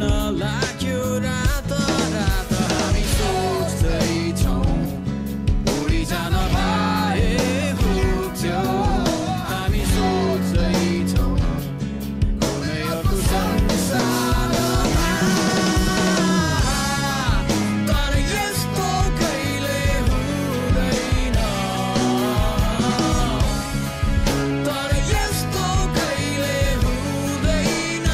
not like you 라더라도 함이 속들이 통 우리 잔어바에 훅져 함이 속들이 통 꿈에 없고 상상하나 다른 예수도 가일에 후대이 나 다른 예수도 가일에 후대이 나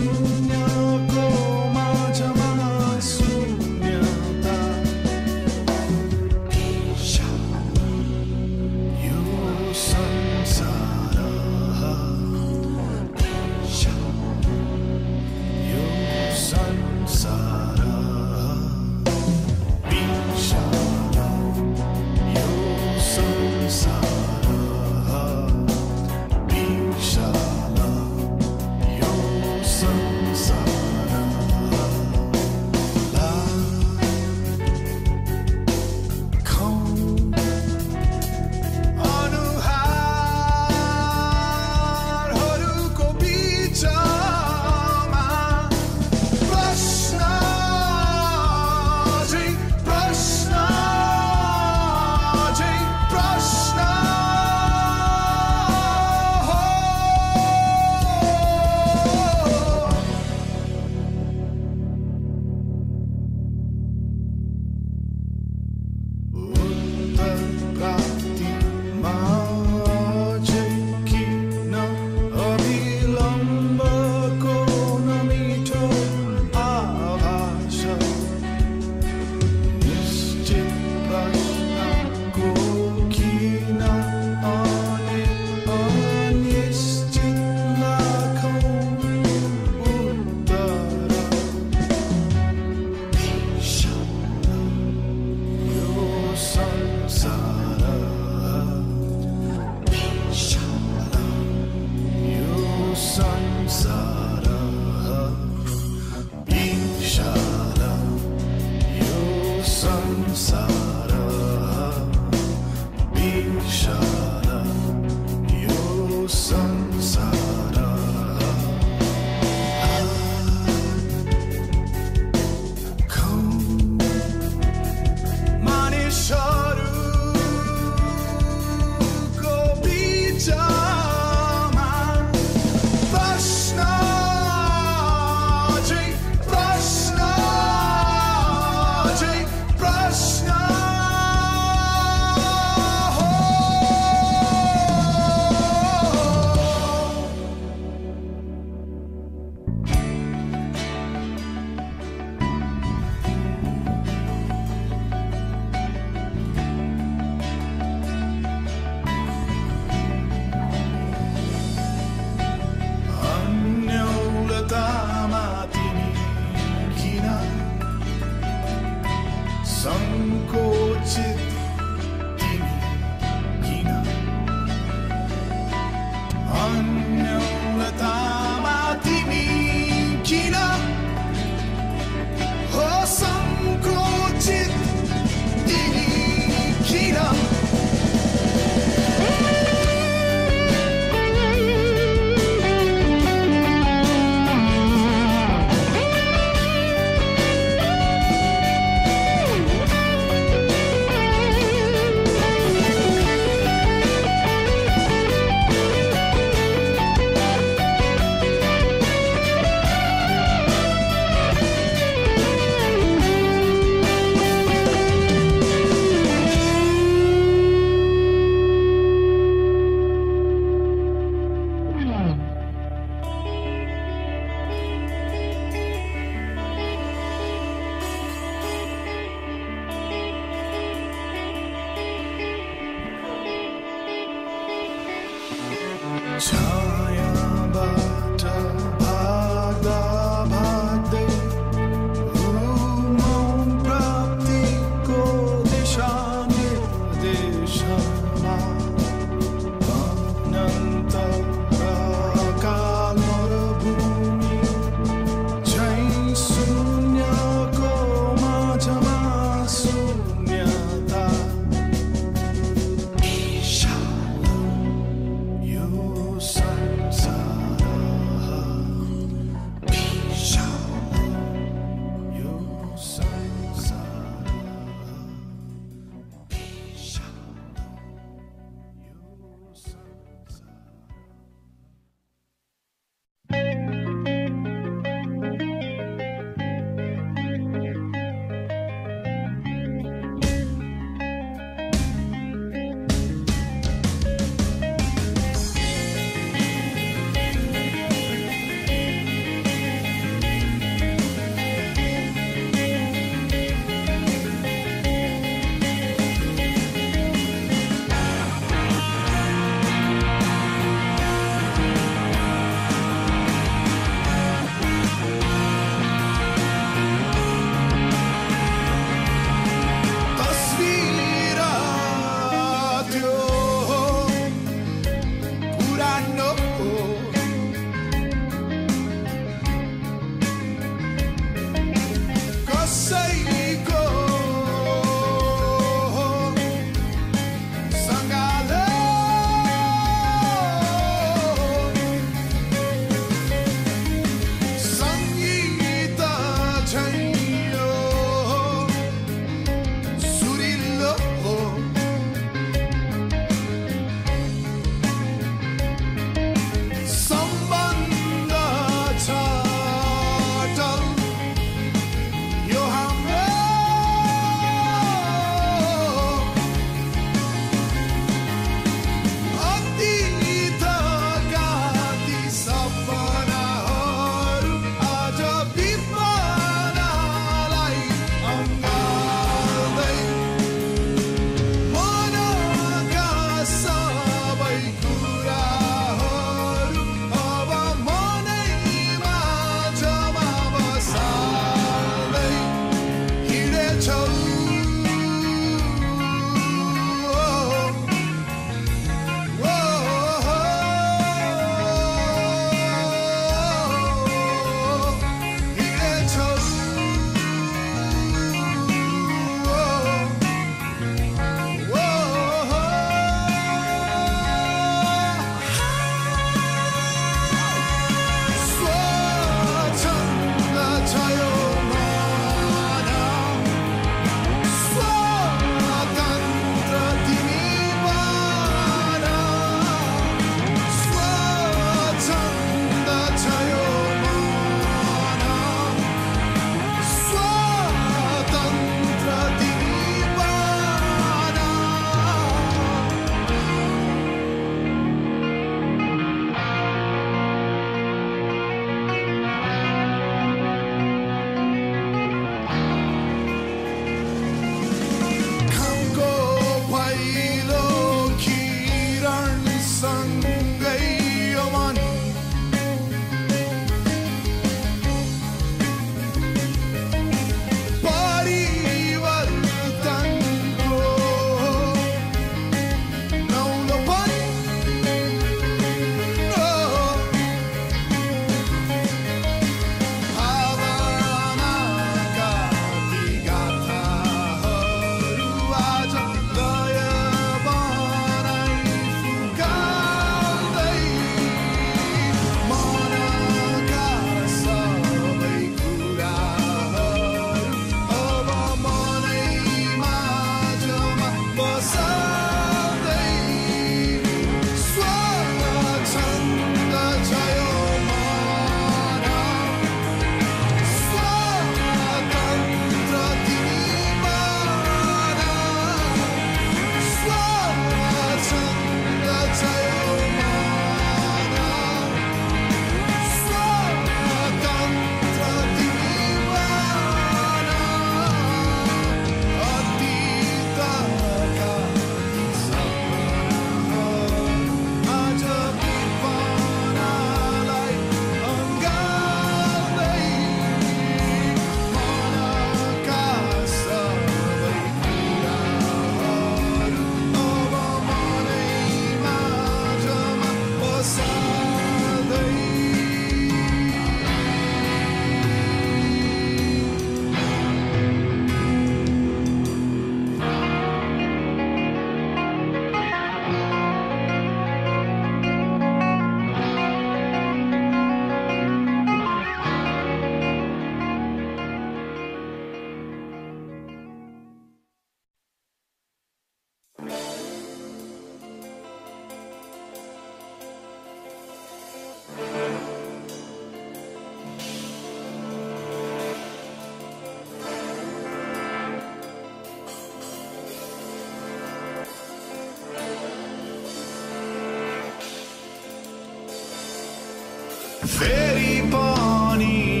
Feri pani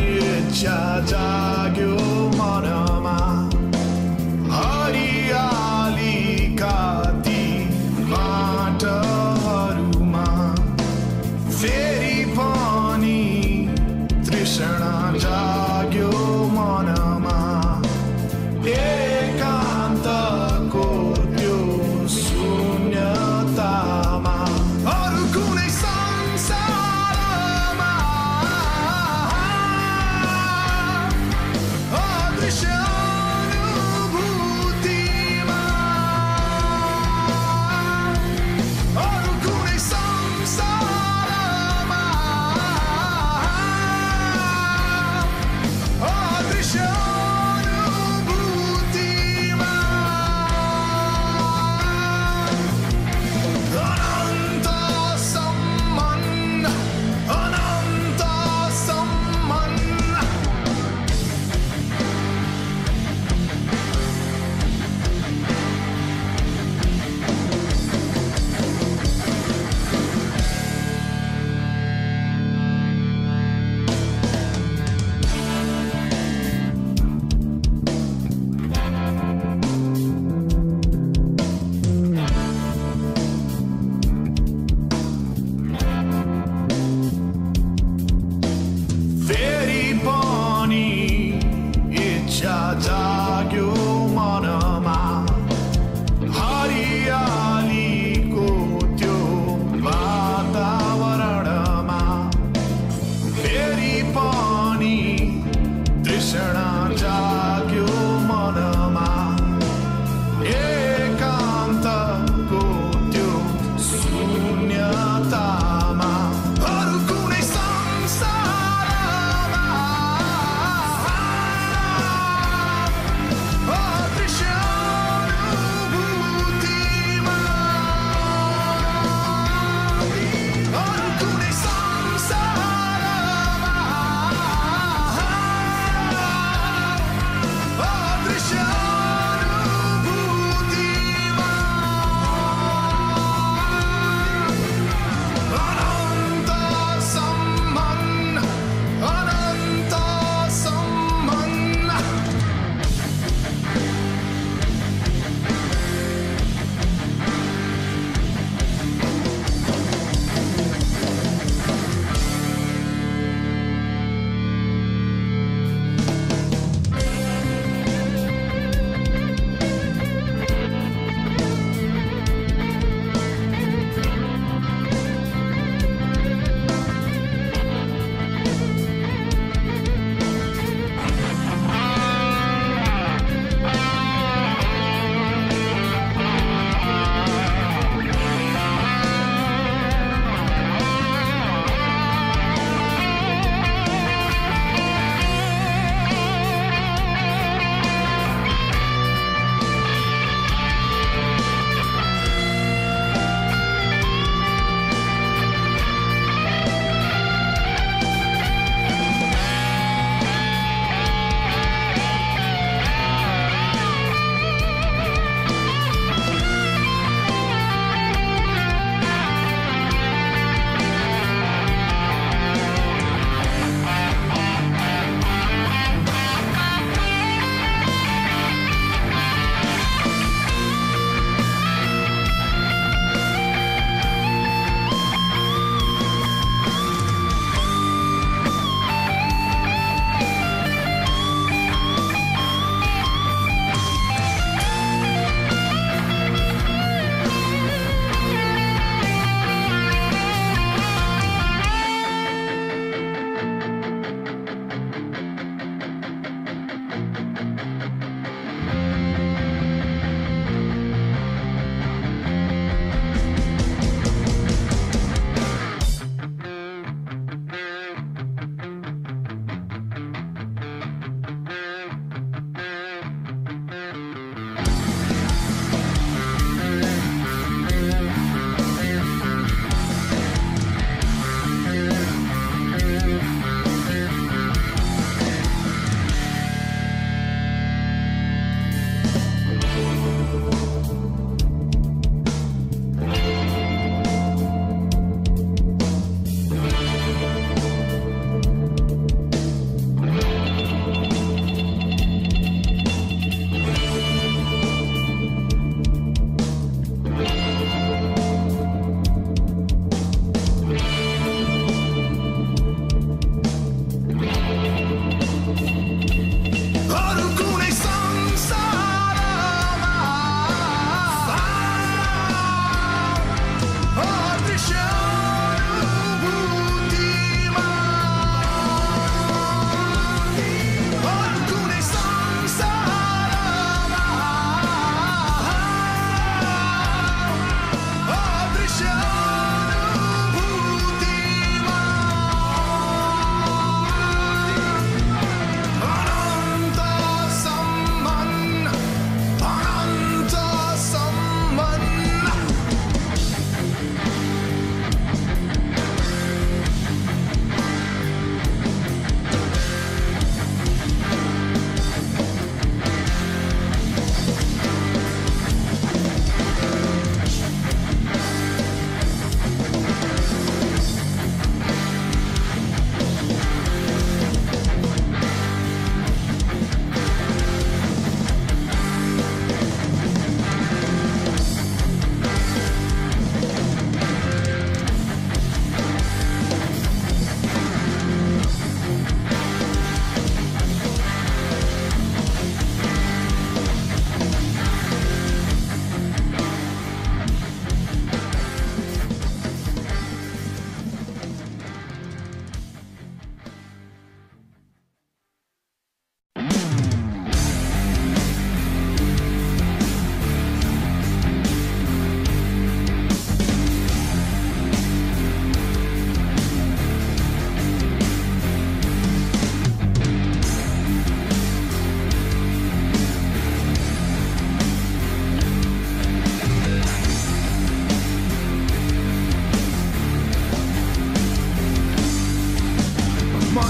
e cha jagyo manama hariyali kati vataruma feri pani trishna jagyo manama ekanta ko tyo sunyatama arukune samsara.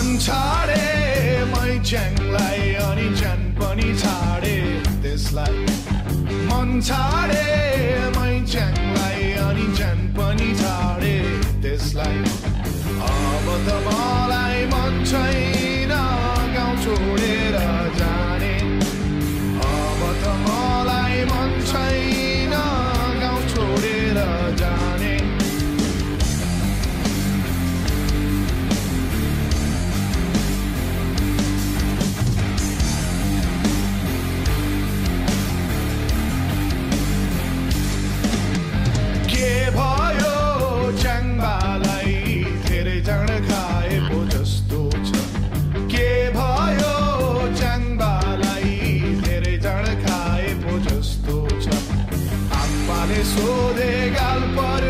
Uncharted, my chang lai, ani chan pani chade this life. Montade, my chang lai, ani chan pani chade this life. Abatamalai man chaina, gaun chhodera jane. Abatamalai man chaina, gaun chhodera jane. So they got just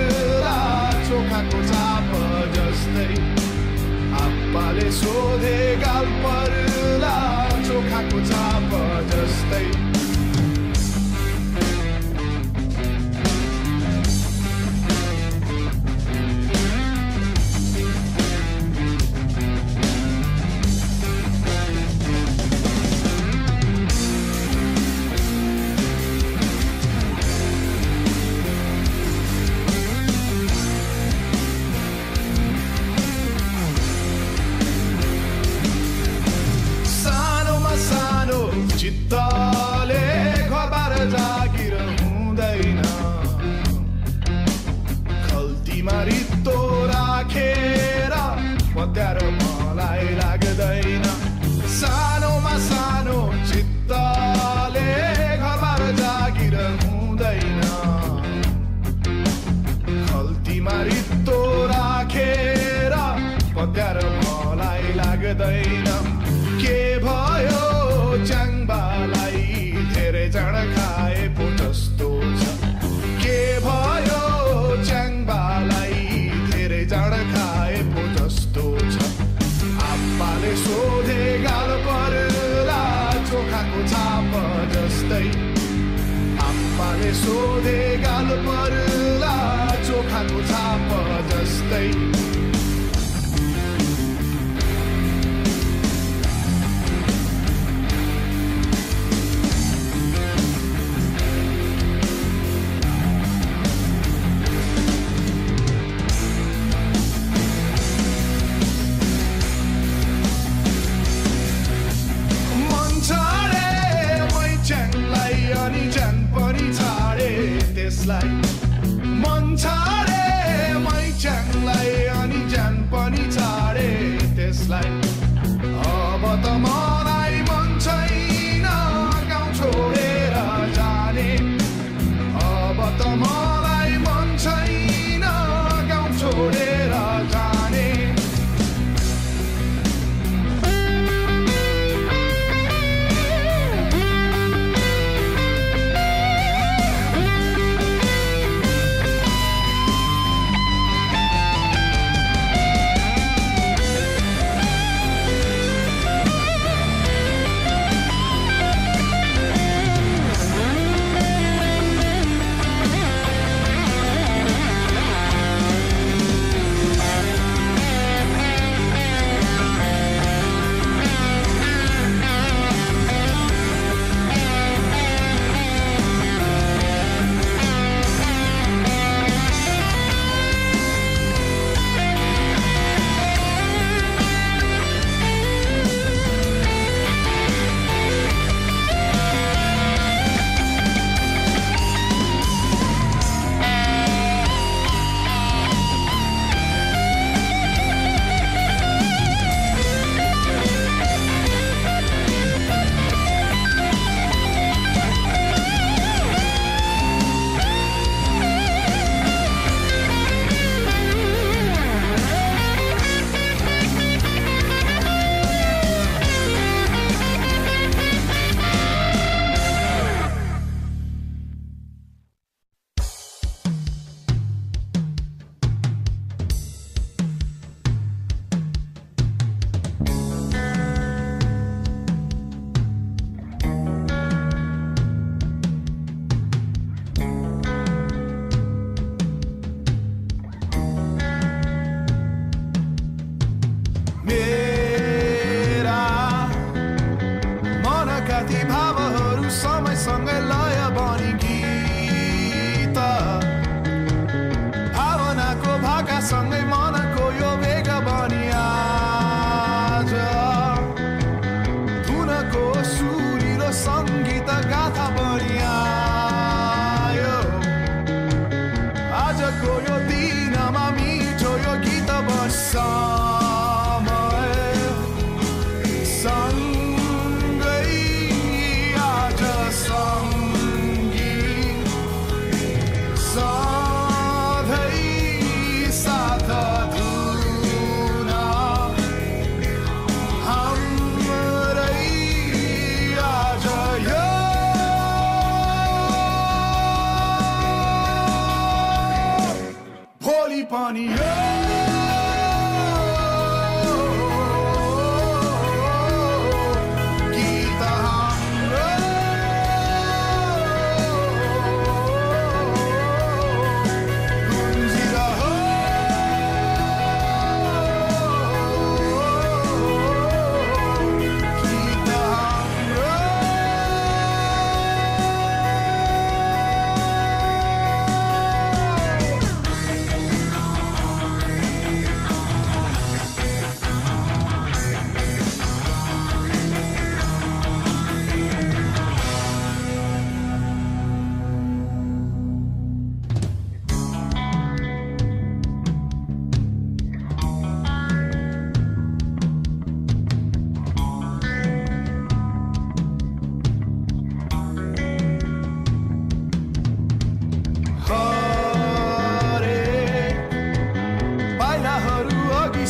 so they got the butterfly, so can go top of the state. Like Montare, my Chang Lai.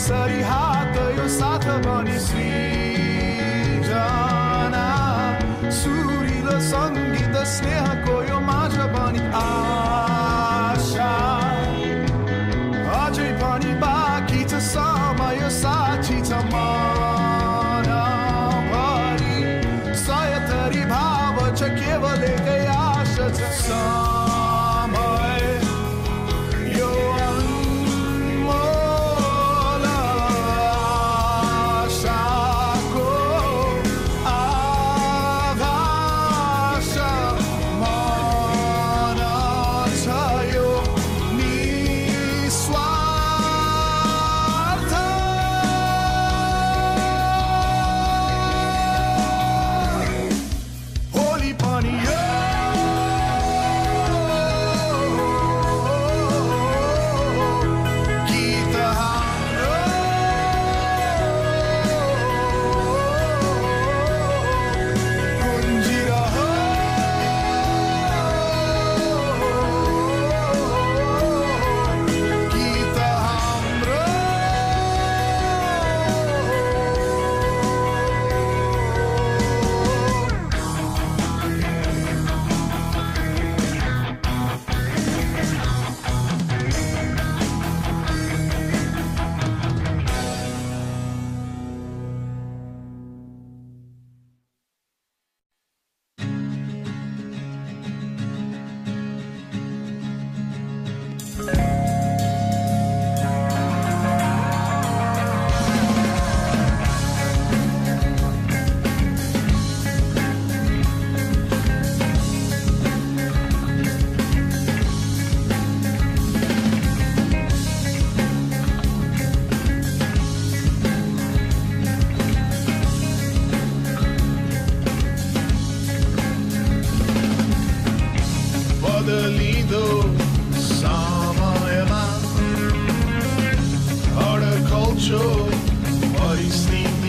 sarihátaju szátában is vízsánál. Szúrila szangita sznéha kolyó másában ásán. Ajjajpani bákítsa számája szácsítsa mánapani. Szájatari bháva csak évaléke jásatsa számáj. Samayama, horticulture, what is the